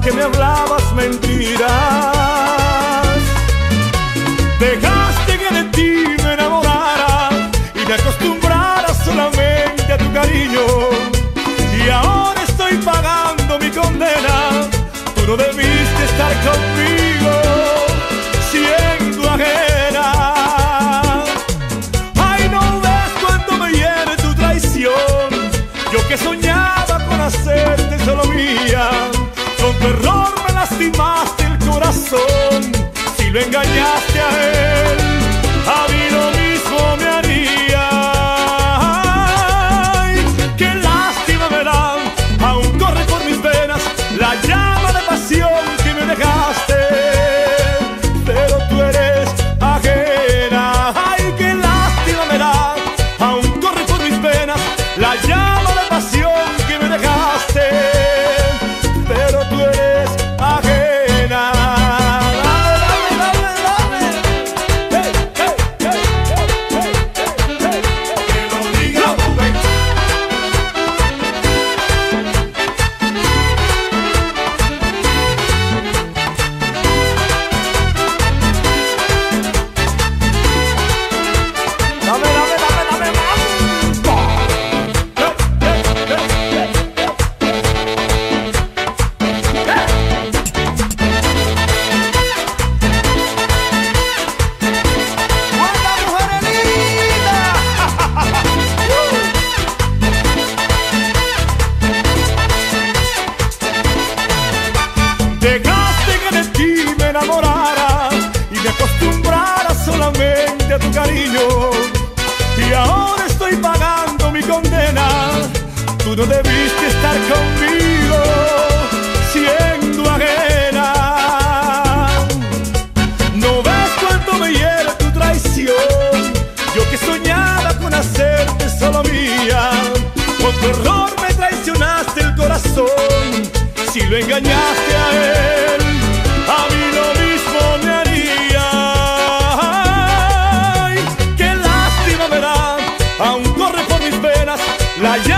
que me hablabas mentiras. Dejaste que de ti me enamorara y me acostumbrara solamente a tu cariño. Y ahora estoy pagando mi condena. Tú no debiste estar conmigo siendo ajena. Ay, no ves cuando me hiere tu traición. Yo que soñaba con hacerte solo mía. Con tu error me lastimaste el corazón. Si lo engañaste a él, a mí lo mismo me haría. Ay, qué lástima me da, aún corre por mis venas la llama de pasión que me dejaste. Pero tú eres ajena. Ay, qué lástima me da, aún corre por mis venas la llama de pasión que me dejaste. Dejaste que de ti me enamorara y me acostumbrara solamente a tu cariño. Y ahora estoy pagando mi condena. Tú no debiste estar conmigo siendo ajena. No ves cuánto me hiere tu traición. Yo que soñaba con hacerte solo mía. Con tu error me traicionaste el corazón. Si lo engañaste a él, a mí lo mismo me haría. Ay, qué lástima me da, aún corre por mis venas la llama.